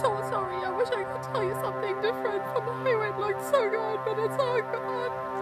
so sorry. I wish I could tell you something different, but the highway looked so good, but it's all gone.